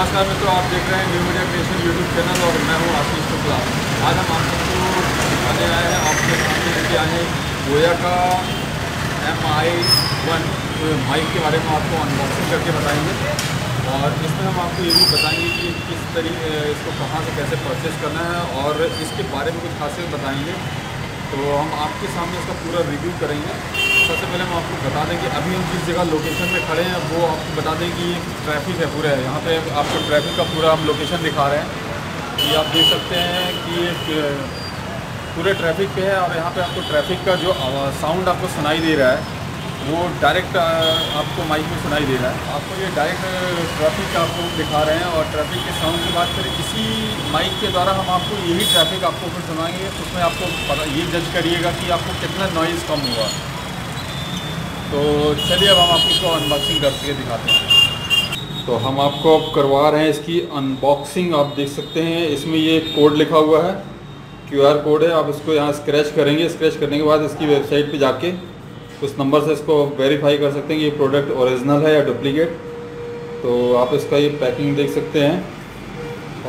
नमस्कार मित्रों, आप देख रहे हैं new media creation YouTube channel और मैं हूं आशीष टोपला। आज हम आपको दिखाने आए हैं, आपके सामने लेके आए हैं बोया का MI-1 माइक के बारे में आपको अनबॉक्सिंग करके बताएंगे। और इसमें हम आपको ये भी बताएंगे कि किस तरीके इसको कहाँ से कैसे परचेस करना है और इसके बारे में कुछ खासियत बताएँगे। तो हम आपके सामने इसका पूरा रिव्यू करेंगे। सबसे पहले हम आपको बता दें कि अभी हम जिस जगह लोकेशन में खड़े हैं वो आपको बता दें कि ट्रैफिक है पूरा है। यहाँ पे आपको ट्रैफिक का पूरा हम लोकेशन दिखा रहे हैं कि आप देख सकते हैं कि ये पूरे ट्रैफिक पे है। और यहाँ पे आपको ट्रैफिक का जो साउंड आपको सुनाई दे रहा है वो डायरेक्ट आपको माइक में सुनाई दे रहा है। आपको ये डायरेक्ट ट्रैफिक आपको दिखा रहे हैं। और ट्रैफिक के साउंड की बात करें, इसी माइक के द्वारा हम आपको यही ट्रैफिक आपको फिर सुनाएंगे। उसमें आपको पता ये जज करिएगा कि आपको कितना नॉइज़ कम हुआ। तो चलिए अब हम आपको इसको अनबॉक्सिंग करके दिखाते हैं। तो हम आपको अब करवा रहे हैं इसकी अनबॉक्सिंग। आप देख सकते हैं इसमें ये कोड लिखा हुआ है, QR कोड है। आप इसको यहाँ स्क्रैच करेंगे। स्क्रैच करने के बाद इसकी वेबसाइट पर जाके उस नंबर से इसको वेरीफाई कर सकते हैं कि ये प्रोडक्ट ओरिजिनल है या डुप्लीकेट। तो आप इसका ये पैकिंग देख सकते हैं।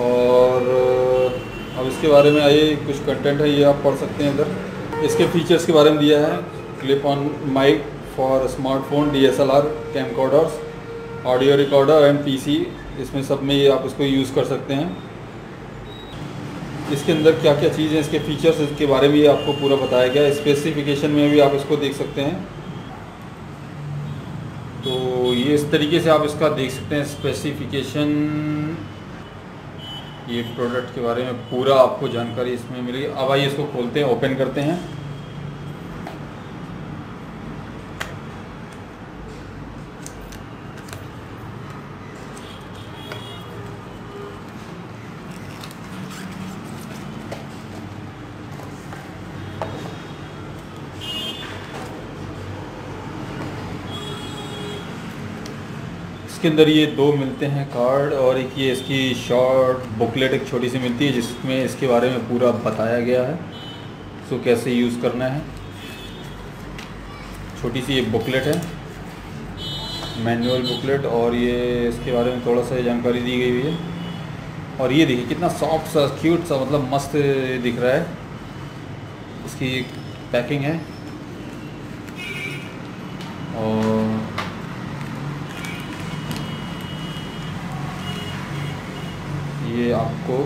और अब इसके बारे में आइए कुछ कंटेंट है, ये आप पढ़ सकते हैं इधर। इसके फीचर्स के बारे में दिया है, clip on mic for smartphone, DSLR, camcorders, audio recorder and PC। इसमें सब में ये आप इसको यूज़ कर सकते हैं। इसके अंदर क्या क्या चीज़ें, इसके फीचर्स, इसके बारे में ये आपको पूरा बताया गया है। स्पेसिफिकेशन में भी आप इसको देख सकते हैं। तो ये इस तरीके से आप इसका देख सकते हैं स्पेसिफिकेशन। ये प्रोडक्ट के बारे में पूरा आपको जानकारी इसमें मिलेगी। अब आइए इसको खोलते हैं, ओपन करते हैं। इसके अंदर ये दो मिलते हैं कार्ड और एक ये इसकी शॉर्ट बुकलेट एक छोटी सी मिलती है जिसमें इसके बारे में पूरा बताया गया है, इसको कैसे यूज़ करना है। छोटी सी ये बुकलेट है, मैनुअल बुकलेट, और ये इसके बारे में थोड़ा सा जानकारी दी गई हुई है। और ये देखिए कितना सॉफ्ट सा, क्यूट सा, मतलब मस्त दिख रहा है। इसकी पैकिंग है और ये आपको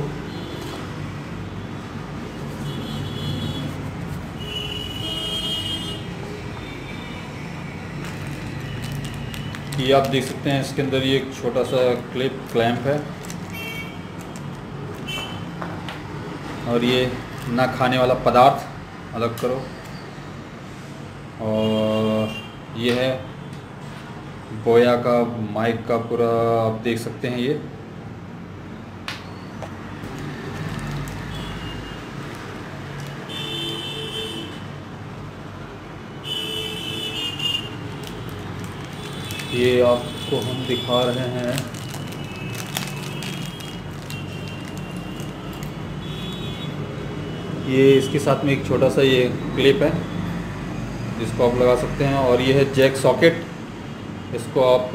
ये आप देख सकते हैं। इसके अंदर ये एक छोटा सा क्लिप क्लैंप है और ये ना खाने वाला पदार्थ अलग करो। और ये है बोया का माइक का पूरा, आप देख सकते हैं। ये आपको हम दिखा रहे हैं। ये इसके साथ में एक छोटा सा ये क्लिप है जिसको आप लगा सकते हैं। और ये है जैक सॉकेट, इसको आप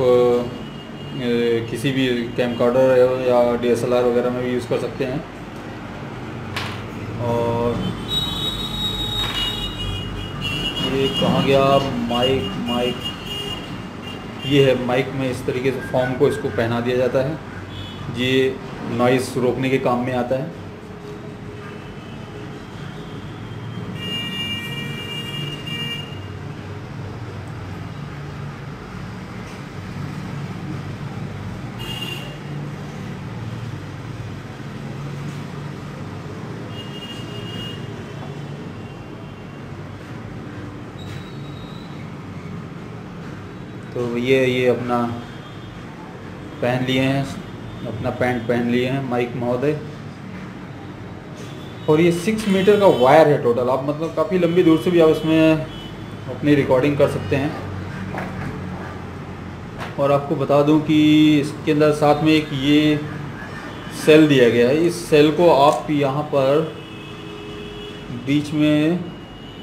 किसी भी कैमकॉर्डर या DSLR वगैरह में भी यूज़ कर सकते हैं। और ये कहाँ गया माइक ये है। माइक में इस तरीके से फॉर्म को इसको पहना दिया जाता है, ये नॉइज़ रोकने के काम में आता है। तो ये अपना पहन लिए हैं, अपना पैंट पहन लिए हैं माइक महोदय। और ये 6 मीटर का वायर है टोटल। आप मतलब काफ़ी लंबी दूर से भी आप इसमें अपनी रिकॉर्डिंग कर सकते हैं। और आपको बता दूं कि इसके अंदर साथ में एक ये सेल दिया गया है। इस सेल को आप यहाँ पर बीच में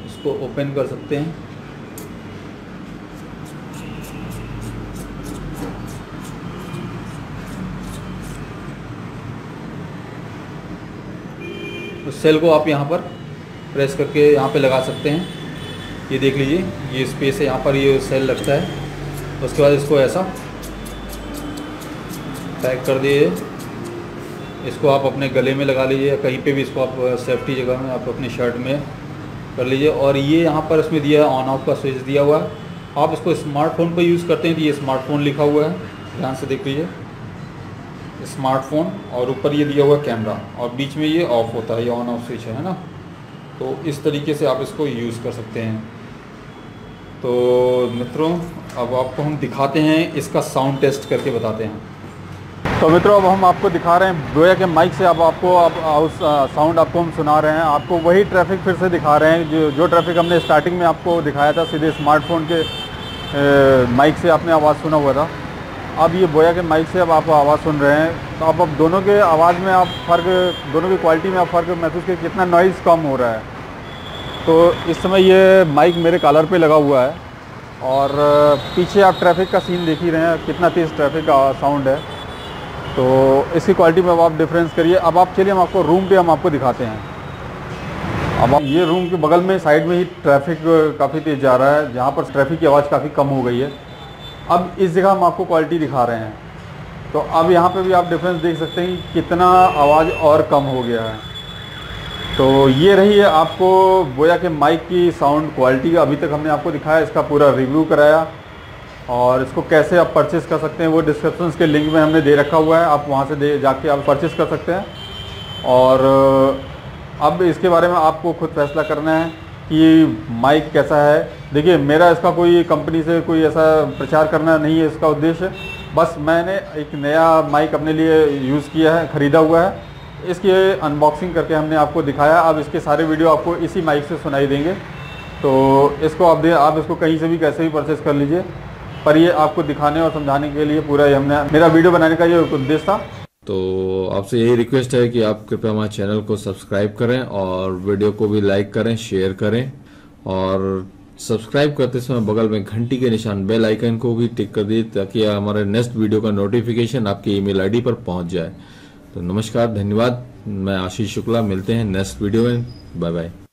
इसको ओपन कर सकते हैं। उस सेल को आप यहाँ पर प्रेस करके यहाँ पे लगा सकते हैं। ये देख लीजिए, ये स्पेस है, यहाँ पर ये सेल लगता है। उसके बाद इसको ऐसा पैक कर दिए, इसको आप अपने गले में लगा लीजिए, कहीं पे भी इसको आप सेफ्टी जगह में आप अपनी शर्ट में कर लीजिए। और ये यहाँ पर इसमें दिया है ऑन ऑफ का स्विच दिया हुआ है। आप इसको स्मार्टफोन पर यूज़ करते हैं तो ये स्मार्टफोन लिखा हुआ है, ध्यान से देख लीजिए स्मार्टफोन, और ऊपर ये दिया हुआ कैमरा, और बीच में ये ऑफ होता है, ये ऑन ऑफ स्विच है ना। तो इस तरीके से आप इसको यूज़ कर सकते हैं। तो मित्रों अब आपको हम दिखाते हैं, इसका साउंड टेस्ट करके बताते हैं। तो मित्रों अब हम आपको दिखा रहे हैं बोया के माइक से, अब आपको उस साउंड आपको हम सुना रहे हैं। आपको वही ट्रैफिक फिर से दिखा रहे हैं जो ट्रैफिक हमने स्टार्टिंग में आपको दिखाया था, सीधे स्मार्टफोन के माइक से आपने आवाज़ सुना हुआ था। अब ये बोया के माइक से अब आप आवाज़ सुन रहे हैं। तो अब दोनों के आवाज़ में आप फ़र्क, दोनों की क्वालिटी में आप फ़र्क महसूस किया, कितना नॉइज़ कम हो रहा है। तो इस समय ये माइक मेरे कॉलर पे लगा हुआ है, और पीछे आप ट्रैफिक का सीन देख ही रहे हैं, कितना तेज़ ट्रैफिक का साउंड है। तो इसकी क्वालिटी में अब आप डिफरेंस करिए। अब आप चलिए, हम आपको रूम पर हम आपको दिखाते हैं। अब ये रूम के बगल में साइड में ही ट्रैफिक काफ़ी तेज़ जा रहा है, जहाँ पर ट्रैफिक की आवाज़ काफ़ी कम हो गई है। अब इस जगह हम आपको क्वालिटी दिखा रहे हैं। तो अब यहाँ पे भी आप डिफरेंस देख सकते हैं कि कितना आवाज़ और कम हो गया है। तो ये रही है आपको बोया के माइक की साउंड क्वालिटी। अभी तक हमने आपको दिखाया, इसका पूरा रिव्यू कराया, और इसको कैसे आप परचेस कर सकते हैं वो डिस्क्रिप्शन के लिंक में हमने दे रखा हुआ है, आप वहाँ से जाके आप परचेस कर सकते हैं। और अब इसके बारे में आपको खुद फैसला करना है कि माइक कैसा है। देखिए मेरा इसका कोई कंपनी से कोई ऐसा प्रचार करना नहीं है इसका उद्देश्य, बस मैंने एक नया माइक अपने लिए यूज़ किया है, ख़रीदा हुआ है, इसकी अनबॉक्सिंग करके हमने आपको दिखाया। अब इसके सारे वीडियो आपको इसी माइक से सुनाई देंगे। तो इसको आप इसको कहीं से भी कैसे भी परचेस कर लीजिए, पर ये आपको दिखाने और समझाने के लिए पूरा हमने मेरा वीडियो बनाने का ये उद्देश्य था। तो आपसे यही रिक्वेस्ट है कि आप कृपया हमारे चैनल को सब्सक्राइब करें, और वीडियो को भी लाइक करें, शेयर करें, और सब्सक्राइब करते समय बगल में घंटी के निशान बेल आइकन को भी टिक कर दिए, ताकि हमारे नेक्स्ट वीडियो का नोटिफिकेशन आपके ईमेल आईडी पर पहुंच जाए। तो नमस्कार, धन्यवाद। मैं आशीष शुक्ला, मिलते हैं नेक्स्ट वीडियो में। Bye bye.